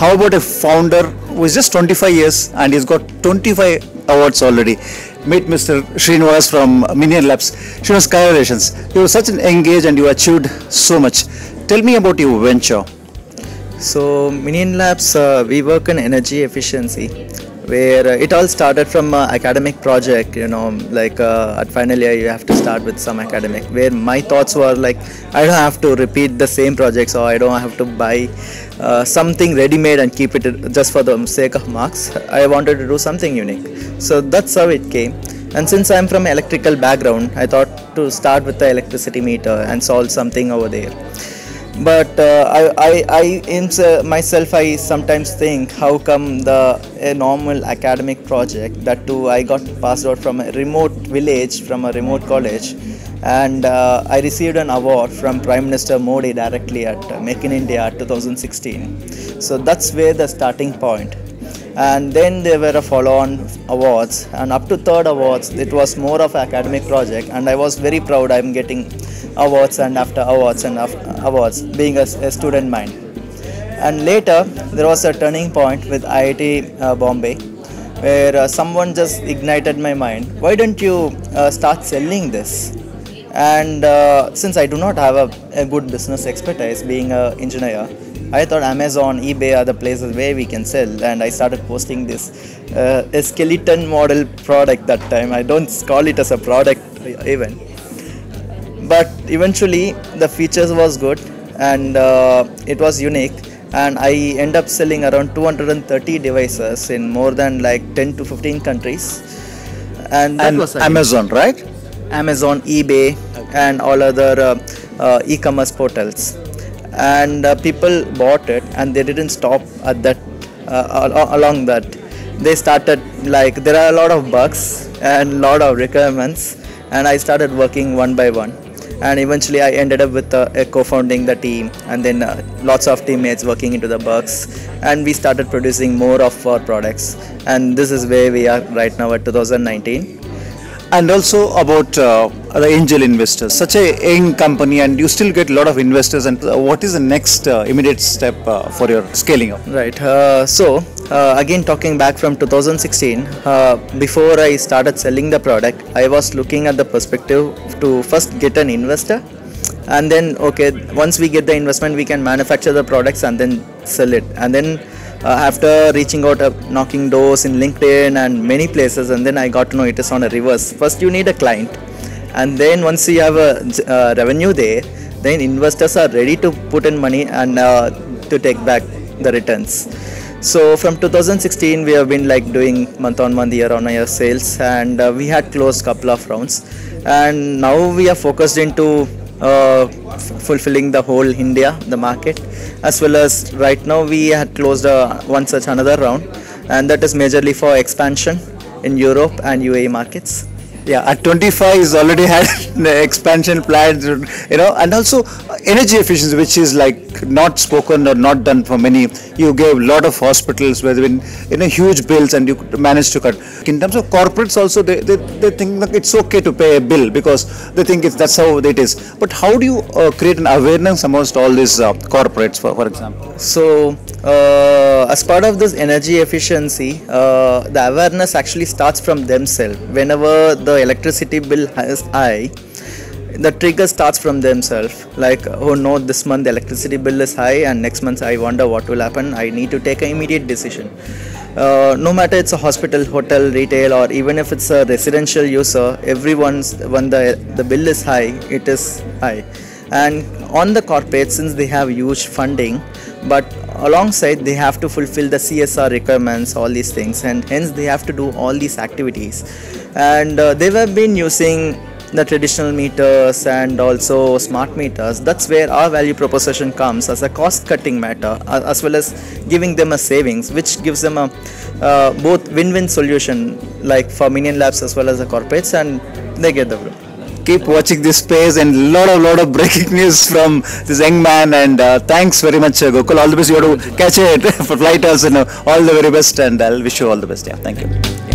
How about a founder who is just 25 years and he's got 25 awards already? Meet Mr. Srinivas from Minion Labs. Srinivas, congratulations. You were such an engaged and you achieved so much. Tell me about your venture. So Minion Labs, we work in energy efficiency, where it all started from an academic project, you know, like at final year you have to start with some academic, where my thoughts were like, I don't have to repeat the same projects, or I don't have to buy something ready-made and keep it just for the sake of marks. I wanted to do something unique. So that's how it came. And since I'm from electrical background, I thought to start with the electricity meter and solve something over there. But I sometimes think, how come a normal academic project, that too I got passed out from a remote village, from a remote college, and I received an award from Prime Minister Modi directly at Make in India 2016. So that's where the starting point. And then there were a follow-on awards, and up to third awards it was more of an academic project, and I was very proud I'm getting awards and after awards and after awards, being a student mind. And later there was a turning point with IIT Bombay, where someone just ignited my mind. Why don't you start selling this? And since I do not have a good business expertise, being an engineer, I thought Amazon, eBay are the places where we can sell, and I started posting this a skeleton model product that time. I don't call it as a product even. But eventually the features was good and it was unique, and I end up selling around 230 devices in more than like 10 to 15 countries. And that was Amazon, right? Amazon, eBay, okay, and all other e-commerce portals. And people bought it, and they didn't stop at that. Along that, they started, like, there are a lot of bugs and a lot of requirements, and I started working one by one, and eventually I ended up with co-founding the team, and then lots of teammates working into the bugs, and we started producing more of our products, and this is where we are right now at 2019. And also about the angel investors, such a young company, and you still get a lot of investors. And what is the next immediate step for your scaling up? Right. So again, talking back from 2016, before I started selling the product, I was looking at the perspective to first get an investor, and then okay, once we get the investment, we can manufacture the products and then sell it, and then. After reaching out, knocking doors in LinkedIn and many places, and then I got to know it is on a reverse. First you need a client, and then once you have a revenue there, then investors are ready to put in money and to take back the returns. So from 2016 we have been like doing month on month, year on year sales, and we had closed couple of rounds, and now we are focused into fulfilling the whole India, the market, as well as right now we had closed another round, and that is majorly for expansion in Europe and UAE markets. Yeah, at 25 is already had expansion plans, you know, and also energy efficiency, which is like not spoken or not done for many. You gave a lot of hospitals where they've been, you know, huge bills, and you managed to cut. In terms of corporates also, they think that it's okay to pay a bill, because they think that's how it is. But how do you create an awareness amongst all these corporates, for example? So as part of this energy efficiency, the awareness actually starts from themselves. Whenever the electricity bill is high, the trigger starts from themselves, like, oh no, this month the electricity bill is high, and next month I wonder what will happen. I need to take an immediate decision. No matter it's a hospital, hotel, retail, or even if it's a residential user, everyone's, when the bill is high, it is high. And on the corporate, since they have huge funding, but alongside they have to fulfill the CSR requirements, all these things, and hence they have to do all these activities. And they have been using the traditional meters and also smart meters. That's where our value proposition comes as a cost cutting matter, as well as giving them a savings, which gives them a both win-win solution, like for Minion Labs as well as the corporates, and they get the growth. Keep watching this space, and lot of breaking news from this young man, and thanks very much, Gokul. All the best. You have to catch it for flight also, all the very best, and I'll wish you all the best. Yeah, thank you.